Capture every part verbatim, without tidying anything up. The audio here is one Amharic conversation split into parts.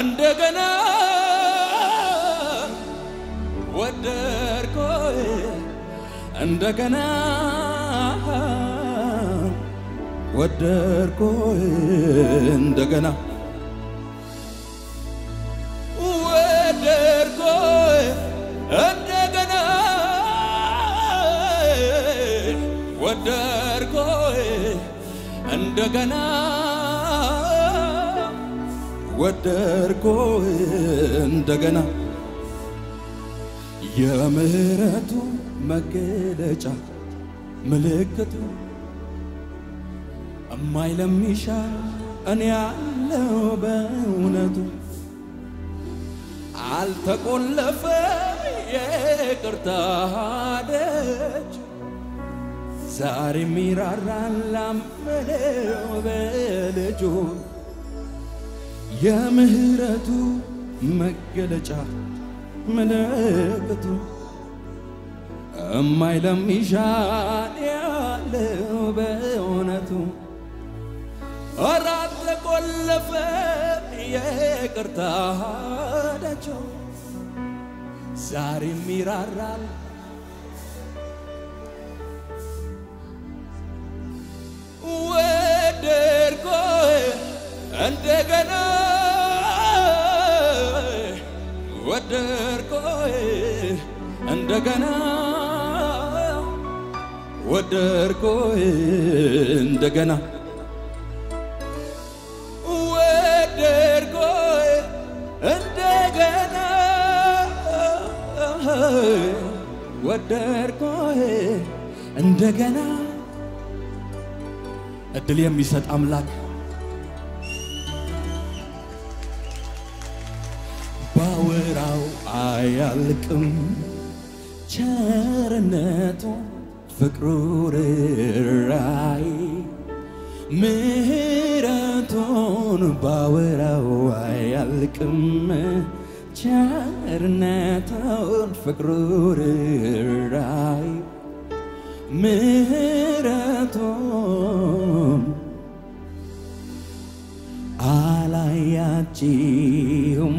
እንደገና ወደርኩህ እንደገና ወደርኩህ እንደገና ወደርኩህ እንደገና ወደርኩህ እንደገና ودركو اندغنا يا مهرتو مكلجا ملكتو اما يلميشا اني يالو بونتو አልተቆለፈ የቅርታደጅ ዛሬ ሚራራን ላመለው በልጁ يا مهرتو مجلجا ملكتو أما يلم يشان يالو بونتو أراد لكل فم يقرتادجو زاري ميرارال ودركوه እንደገና ወደርኩህ እንደገና ወደርኩህ እንደገና ወደርኩህ እንደገና ወደርኩህ እንደገና እድል የሚሰጥ አምላክ ባወራው አያልቅም ቸርነቱ ፍቅሩ ርኅራኄ ምሕረቱን ባወራው አያልቅም ቸርነቱን ፍቅሩ ርኅራኄ ምሕረቱን አላያችሁም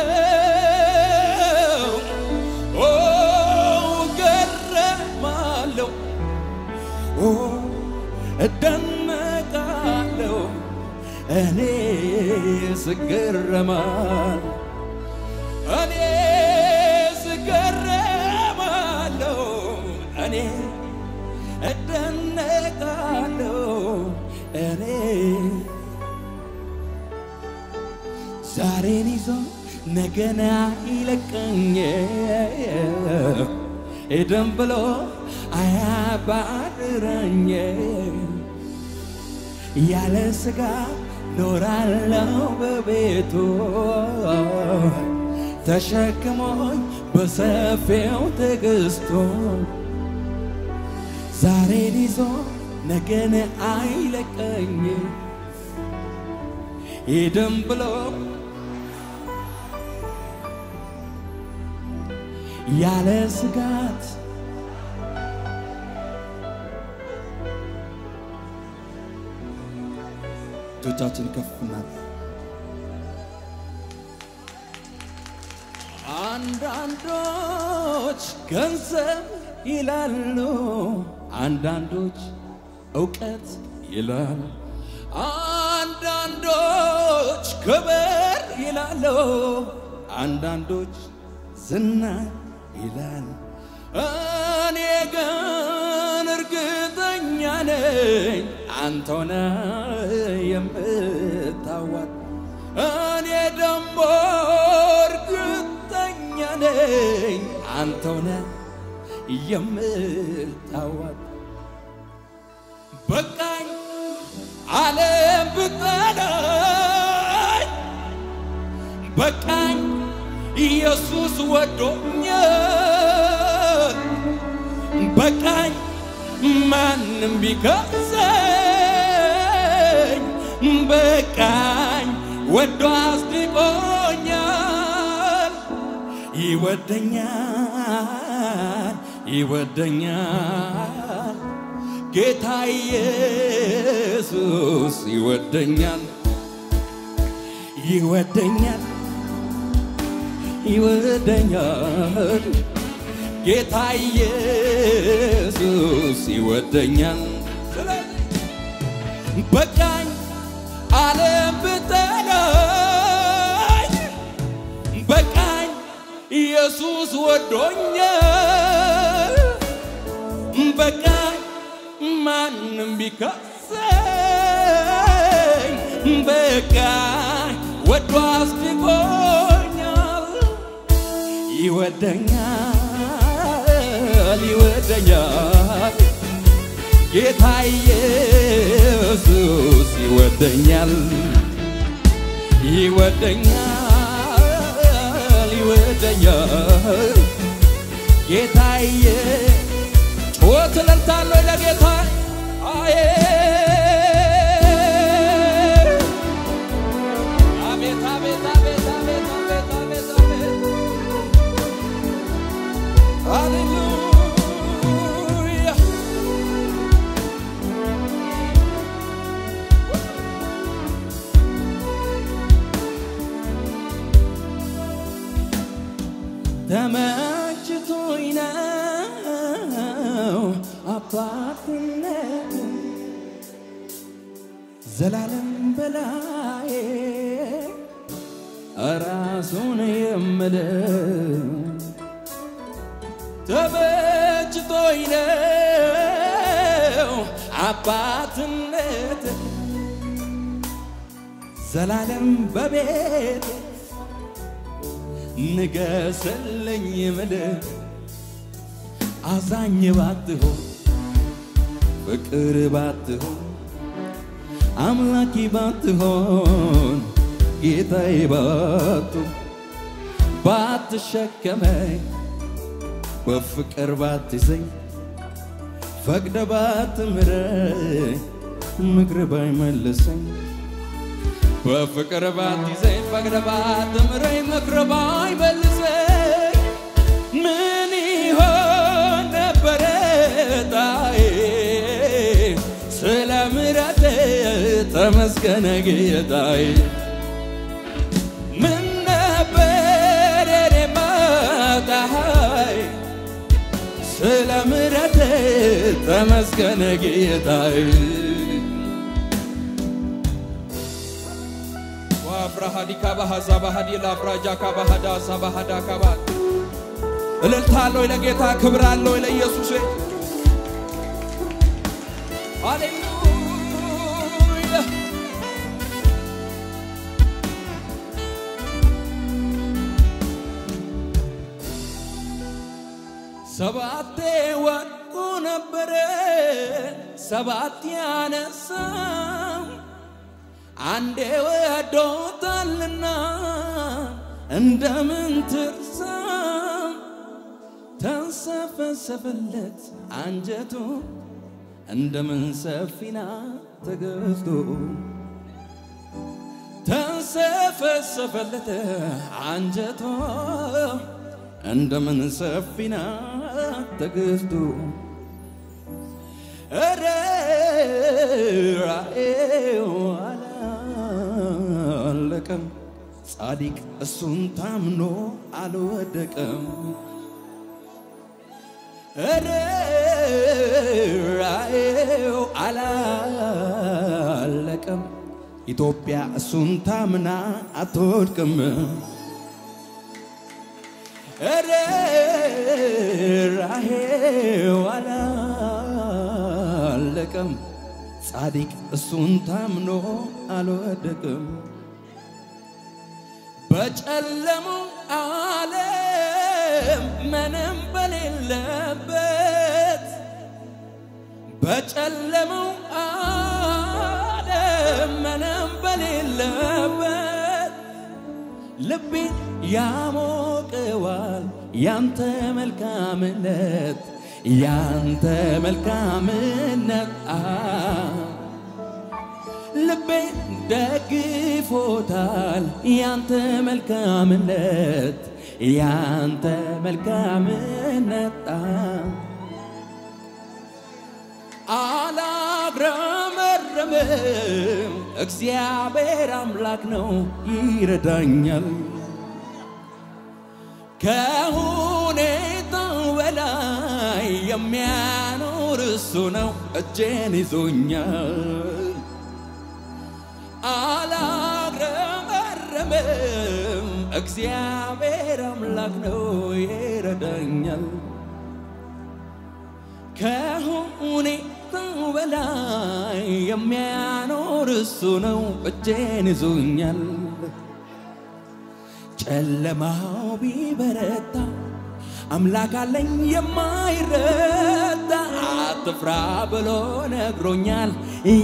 أو كرمالو أو الدنقالو أني سكرمال أني سكرمالو أني أدنقالو أني زاريني زو نغنا إلكن إدم بلو أيا بادرني يا لسكا نورالو ببيتو تشكموي بسافيو تقستو زاري ليزو نغن عيلكني يدم بلو يا لسقات الدجاج نكفنا አንዳንዶች ገንዘብ ይላሉ አንዳንዶች እውቀት ይላሉ አንዳንዶች ክብር ይላሉ አንዳንዶች ዝና ይላሉ እኔ ግን እርግጠኛ ነኝ አንተና የምታዋት እኔ ደሞ አንተውና የምታዋት በቃኝ ዓለም ብጠላኝ በቃኝ ኢየሱስ ወዶኛል በቃኝ ማንም ቢከሰኝ በቃኝ ወዶ አስጥቆኛል ይወደኛል ይወደኛል ጌታ ኢየሱስ ይወደኛል ይወደኛል ይወደኛል ጌታ ኢየሱስ ይወደኛል በቃኝ ዓለም ብጠላኝ በቃኝ ኢየሱስ ወዶኛል በቃኝ ማንም ቢከሰኝ በቃኝ ወዶ አስጥቆኛል ይወደኛል ይወደኛል ጌታ ኢየሱስ ይወደኛል ይወደኛል ይወደኛል ጌታዬ ጮት ለልታለው ለጌታ አዬ አቤት አቤት አቤት አቤት አቤት አቤት ሃሌሉያ ተመችቶኝ ነው አባትነት ዘላለም በላዬ ራሱን የምለው ተመችቶኝ ነው አባትነት ዘላለም በቤት ንገስልኝ ምልህ አዛኝ ባትሆን ፍቅር ባትሆን አምላኪ ባትሆን ጌታዬ ባትሆን ባትሸከመኝ በፍቅር ባትይዘኝ ፈቅደህ ባትምረኝ ምክርህ ባይመልሰኝ በፍቅር ባትይዘኝ ፈቅደህ ባትምረኝ ምክርህ ባይመልሰኝ ምን ይሆን ነበረ ዕጣዬ ስለ ምሕረትህ ተመስገን ጌታዬ ምን ነበረ የኔ ዕጣዬ ስለ ምሕረትህ ተመስገን ጌታዬ አፍራሃዲ ካባሃ ዛባሃዲ ላፍራጃ ካባሃ ዳሳባሃ ዳካባ እልልታለሁ ለጌታ ክብራለሁ ለኢየሱስ ሃሌሉያ ሰባቴ ወድቆ ነበረ ሰባቴ አነሳ አንዴ ወዶታልና እንደምን ትርሳም ተንሰፈሰፈለት አንጀቱ እንደምን ሰፊና ተገፍቶ ተንሰፈሰፈለት አንጀቱ እንደምን ሰፊና ተገፍቶ ኧረ ራኤው አላ አልወደቀም ጻድቅ እሱን ታምኖ አልወደቀም ራእዩ አላለቀም ኢትዮጵያ እሱን ታምና አትወድቅም ራእዩ አላለቀም ጻድቅ እሱን ታምኖ አልወደቀም በጨለመው ዓለም ምንም በሌለበት በጨለመው ዓለም ምንም በሌለበት ልቤ ያሞቀዋል ያንተ መልካምነት ያንተ መልካምነት ልቤ ደግፎታል ያንተ መልካምነት ያንተ መልካምነት አላግረመርምም እግዚአብሔር አምላክ ነው ይረዳኛል ከሁኔታው በላይ የሚያኖር እሱ ነው እጄን ይዞኛል አላግረመርምም እግዚአብሔር አምላክ ነው ይረዳኛል ከሁኔታው በላይ የሚያኖር እሱ ነው እጄን ይዞኛል ጨለማው ቢበረታ አምላክ አለኝ የማይረታ አትፍራ ብሎ ነግሮኛል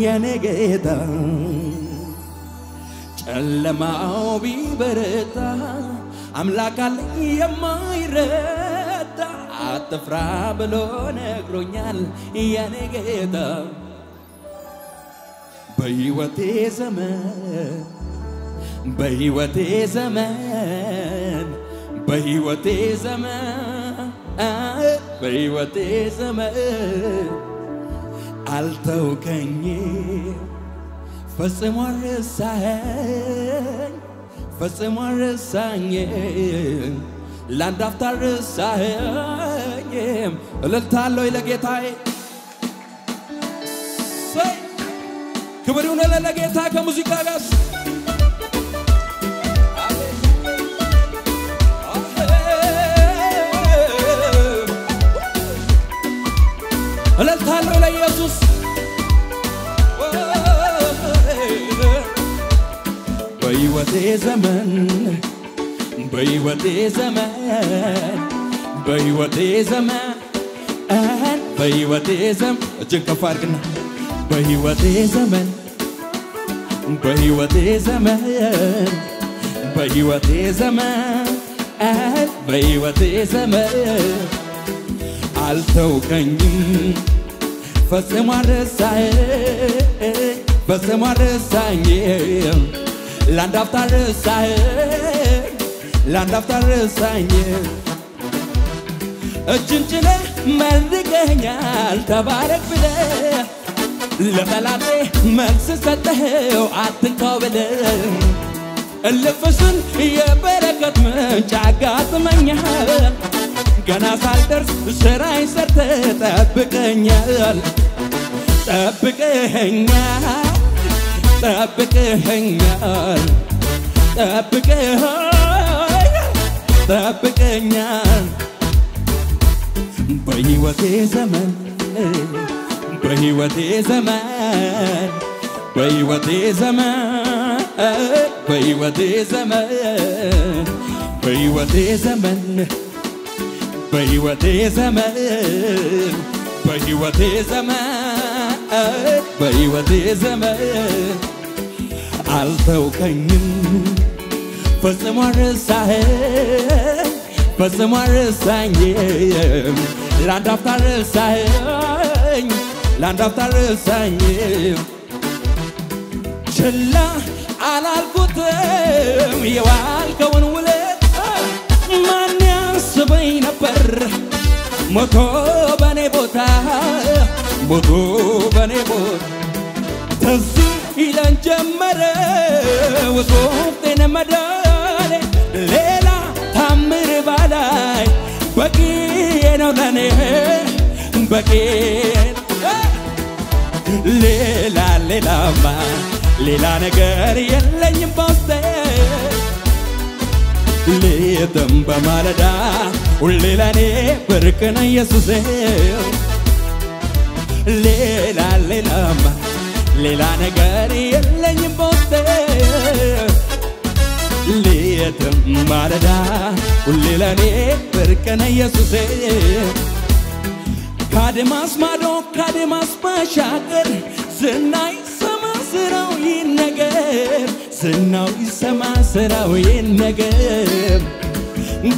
የኔ ጌታ ጨለማው ቢበረታ አምላክ አለኝ የማይረታ አትፍራ ብሎ ነግሮኛል የኔ ጌታ በሕይወቴ ዘመን በሕይወቴ ዘመን በሕይወቴ ዘመን በሕይወቴ ዘመን አልተውከኝ ፈጽሞ ረሳኸኝ ፈጽሞ ረሳኸኝ ለአንድ አፍታ ረሳኸኝ እልልታ አለኝ ለጌታዬ ክብር ይሁን ለጌታ ከሙዚቃ ጋር እልልታለሁ ለኢየሱስ በሕይወቴ ዘመን በሕይወቴ ዘመን በሕይወቴ ዘመን በሕይወቴ ዘመን እጅን ከፍ አድርግና በሕይወቴ ዘመን በሕይወቴ ዘመን በሕይወቴ ዘመን በሕይወቴ ዘመን አልተውከኝም ፈጽሞ ረሳኸኝ ፈጽሞ ረሳኸኝ ለአንድ አፍታ ረሳኸኝ ለአንድ አፍታ ረሳኸኝ እጅን ጭነህ መርቀኸኛል ተባረክ ብለህ ለጠላቴ መልስ ሰጠኸው አትንካው ብለህ እልፍ ስል የበረከት ምንጭ አጋጥመኛል ገና ሳልደርስ ስራዬን ሰርተህ ጠብቀኸኛል ጠብቀኸኛል ጠብቀኸኛል ጠብቀኸኛል ጠብቀኸኛል በሕይወቴ ዘመን በሕይወቴ ዘመን በሕይወቴ ዘመን በሕይወቴ ዘመን በሕይወቴ ዘመን በሕይወቴ ዘመን በሕይወቴ ዘመን በሕይወቴ ዘመን አልተውከኝም ፈጽሞ ረሳኸኝ ፈጽሞ ረሳኸኝ ለአንድ አፍታ ረሳኸኝ ለአንድ አፍታ ረሳኸኝ ችላ አላልኩትም የዋልከውን ውለት ማን ያስበኝ ነበር ሞቶ በኔ ቦታ ሞቶ በኔ ቦታ ተዚህ إلى الجمر وصوبتنا مدار ليلة تمر بالاي بكينا ولاني بكينا ليلة ليلة ما ليلة نجاري اللي ينبسط ليتم بمالدا والليلة نبركنا يسوس ليلة ليلة ما ليلة نجاري اللي ينبسط ليتم بمالدا والليلة نبركنا يسوس ካድማስ ማዶ ካድማስ ባሻገር ዝናይ ሰማ ስራው ይነገር ዝናው ይሰማ ስራው ይነገር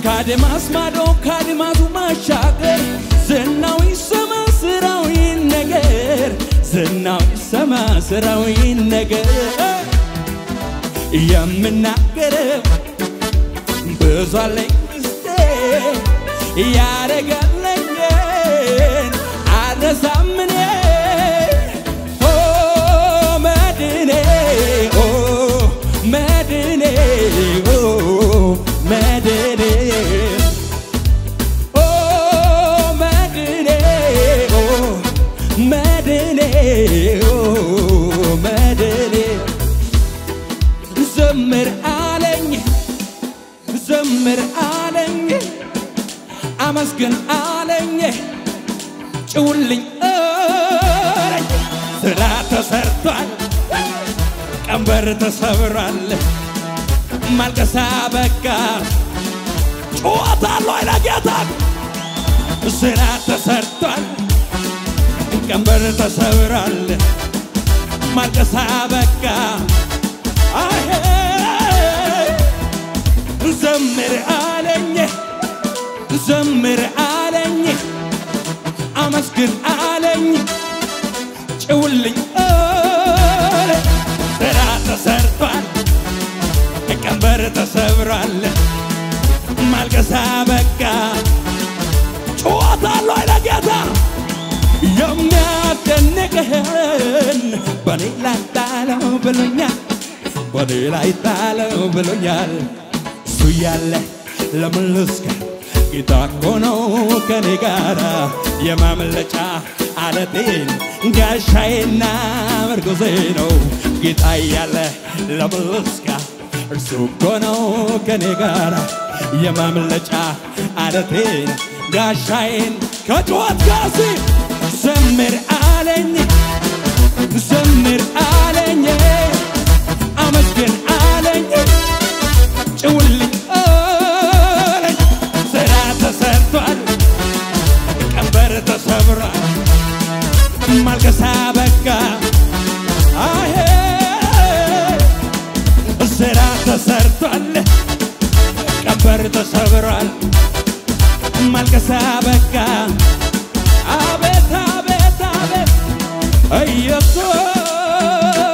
ካድማስ ማዶ ካድማስ ባሻገር ዝናው ይሰማ ስራው ይነገር ዝናው ይሰማ ስራው ይነገር የምናገረው ብዙ አለኝ እስቴ ያረጋ أمسكن عليك تقولي أريك سرعة سرطان كمبر تصبران مالك سابقا جواتان لوينا جيتان سرعة سرطان كمبر تصبران مالك سابقا زمر عليك زمر علي أمسكن علي تقولي أري سرعة سرطان كمبر تصبران مالك سابقا جواتان لوينا جيتان يمياتنكهن بني لا يتالو بلونيال بني لا يتالو بلونيال سويالي لملسكا إذا كنوا كنجارا يا مملكة على تين قاشينا مركزينو قطايا له لبلسكا رسوب كنوا كنجارا يا مملكة على تين قاشين كتوات قاسي زمر عليني زمر عليني أمسكن عليني جولي مالك سابقا سرعة سرطان كبرت صبران مالك سابقا أبيت أبيت أبيت أي صوت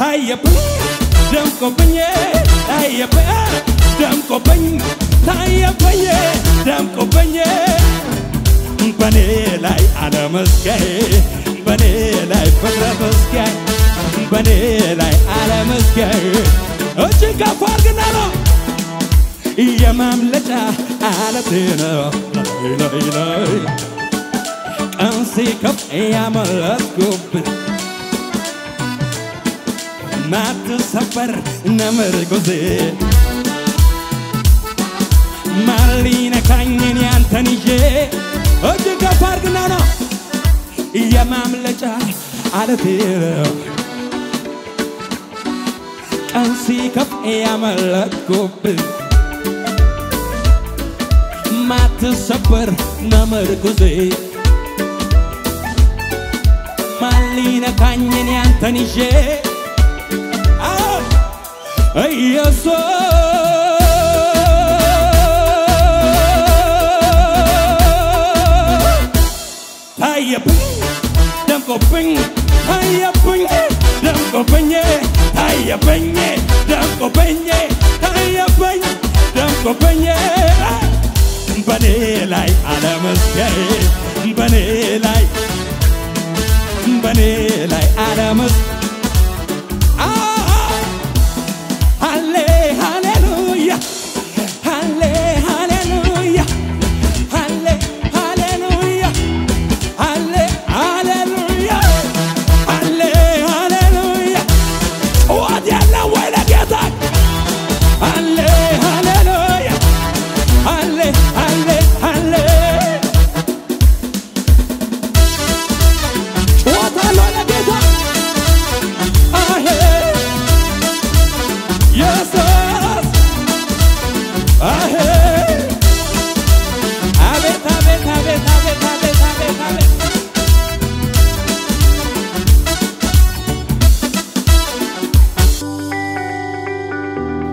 تايب دمكو بني تايب دمكو بني تايب دمكو بني بني لاي أنا مسكي بني لاي فكرة مسكي بني لاي أنا مسكي أجيك فارقنا له يا مملكة على تينا لاي لاي لاي أنسيكم يا ملكوب ما تسافر نمر جوزي مالينا كاني أنتني جي أجيك فارقنا يا مملكة على تيرو أنسيك يا ملكوب ما تسافر نمر جوزي مالينا كاني أنتني جي أي صوت هيا بني دمكو بني هيا بني دمكو بني هيا بني دمكو بني هيا بني دمكو بني بني لاي على مسكين بني لاي بني لاي عالمس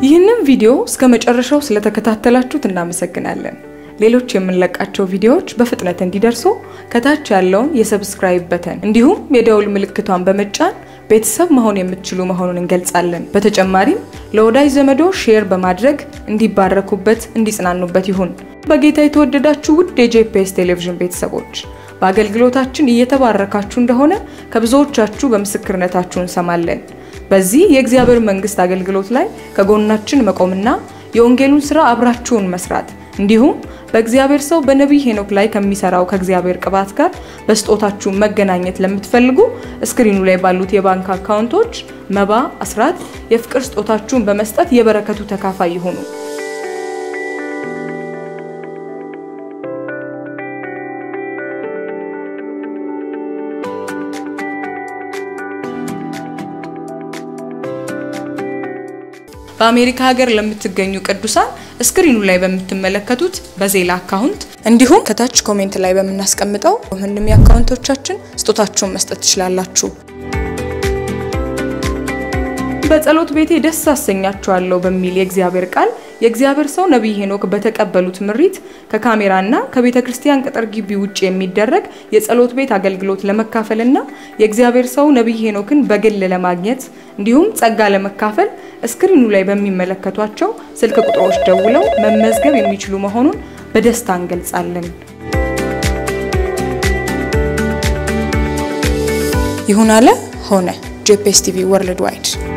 ይህንን ቪዲዮ እስከመጨረሻው ስለተከታተላችሁት እናመሰግናለን። ሌሎች የምንለቃቸው ቪዲዮዎች በፍጥነት እንዲደርሱ ከታች ያለውን የሰብስክራይብ በተን እንዲሁም የደውል ምልክቷን በመጫን ቤተሰብ መሆን የምትችሉ መሆኑን እንገልጻለን። በተጨማሪም ለወዳጅ ዘመዶ ሼር በማድረግ እንዲባረኩበት እንዲጽናኑበት ይሁን። በጌታ የተወደዳችሁ ውድ የጄፒኤስ ቴሌቪዥን ቤተሰቦች በአገልግሎታችን እየተባረካችሁ እንደሆነ ከብዙዎቻችሁ በመስክርነታችሁ እንሰማለን። በዚህ የእግዚአብሔር መንግስት አገልግሎት ላይ ከጎናችን መቆምና የወንጌሉን ሥራ አብራችሁን መስራት እንዲሁም በእግዚአብሔር ሰው በነብይ ሄኖክ ላይ ከሚሰራው ከእግዚአብሔር ቅባት ጋር በስጦታችሁ መገናኘት ለምትፈልጉ ስክሪኑ ላይ ባሉት የባንክ አካውንቶች መባ አስራት የፍቅር ስጦታችሁን በመስጠት የበረከቱ ተካፋይ ይሁኑ። በአሜሪካ ሀገር ለምትገኙ ቅዱሳን ስክሪኑ ላይ በመተመለከቱት በዜላ አካውንት እንዲሁም ከታች ኮሜንት ላይ በመናስቀምጠው ወንንም ያካውንቶቻችን ስጦታችሁን መስጠት ትችላላችሁ። በጸሎት ቤቴ ደስ አሰኛችኋለሁ በሚል የእግዚአብሔር ቃል የእግዚአብሔር ሰው ነብይ ሄኖክ በተቀበሉት ምሪት ከካሜራና ከቤተክርስቲያን ቅጥር ግቢ ውጪ የሚደረግ የጸሎት ቤት አገልግሎት ለመካፈልና የእግዚአብሔር ሰው ነብይ ሄኖክን በግል ለማግኘት እንዲሁም ጸጋ ለመካፈል ስክሪኑ ላይ በሚመለከቷቸው ስልክ ቁጥሮች ደውለው መመዝገብ የሚችሉ መሆኑን በደስታ እንገልጻለን። ይሁን አለ ሆነ ጄፒኤስ ቲቪ ወርልድ ዋይድ